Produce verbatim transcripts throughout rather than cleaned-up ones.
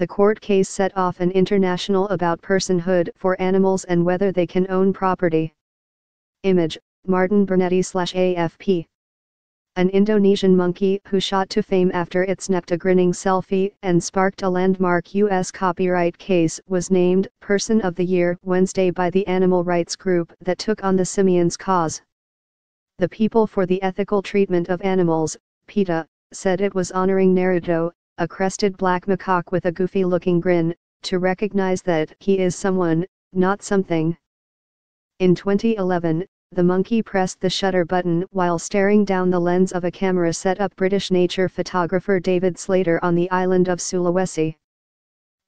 the court case set off an international about personhood for animals and whether they can own property. Image, Martin Bernetti slash A F P. An Indonesian monkey who shot to fame after it snapped a grinning selfie and sparked a landmark U S copyright case was named Person of the Year Wednesday by the animal rights group that took on the simian's cause. The People for the Ethical Treatment of Animals, PETA, said it was honoring Naruto, a crested black macaque with a goofy-looking grin, to recognize that he is someone, not something. In twenty eleven, the monkey pressed the shutter button while staring down the lens of a camera set up by British nature photographer David Slater on the island of Sulawesi.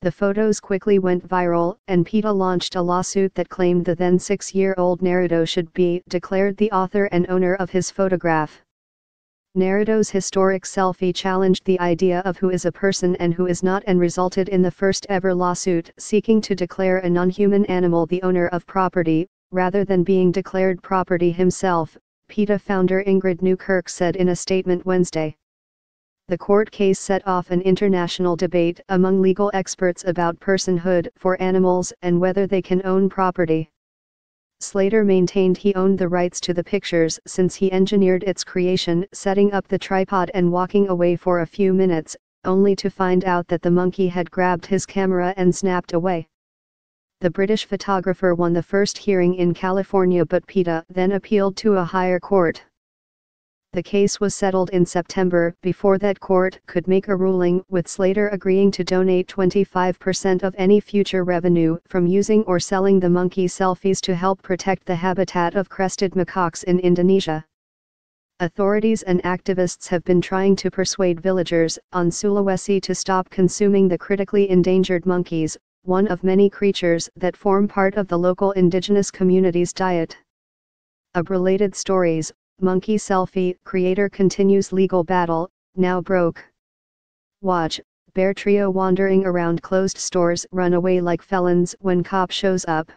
The photos quickly went viral, and PETA launched a lawsuit that claimed the then six-year-old Naruto should be declared the author and owner of his photograph. Naruto's historic selfie challenged the idea of who is a person and who is not and resulted in the first-ever lawsuit seeking to declare a non-human animal the owner of property, rather than being declared property himself, PETA founder Ingrid Newkirk said in a statement Wednesday. The court case set off an international debate among legal experts about personhood for animals and whether they can own property. Slater maintained he owned the rights to the pictures since he engineered its creation, setting up the tripod and walking away for a few minutes, only to find out that the monkey had grabbed his camera and snapped away. The British photographer won the first hearing in California, but PETA then appealed to a higher court. The case was settled in September before that court could make a ruling, with Slater agreeing to donate twenty-five percent of any future revenue from using or selling the monkey selfies to help protect the habitat of crested macaques in Indonesia. Authorities and activists have been trying to persuade villagers on Sulawesi to stop consuming the critically endangered monkeys, one of many creatures that form part of the local indigenous community's diet. Of related stories, monkey selfie creator continues legal battle, now broke. Watch, bear trio wandering around closed stores run away like felons when cop shows up.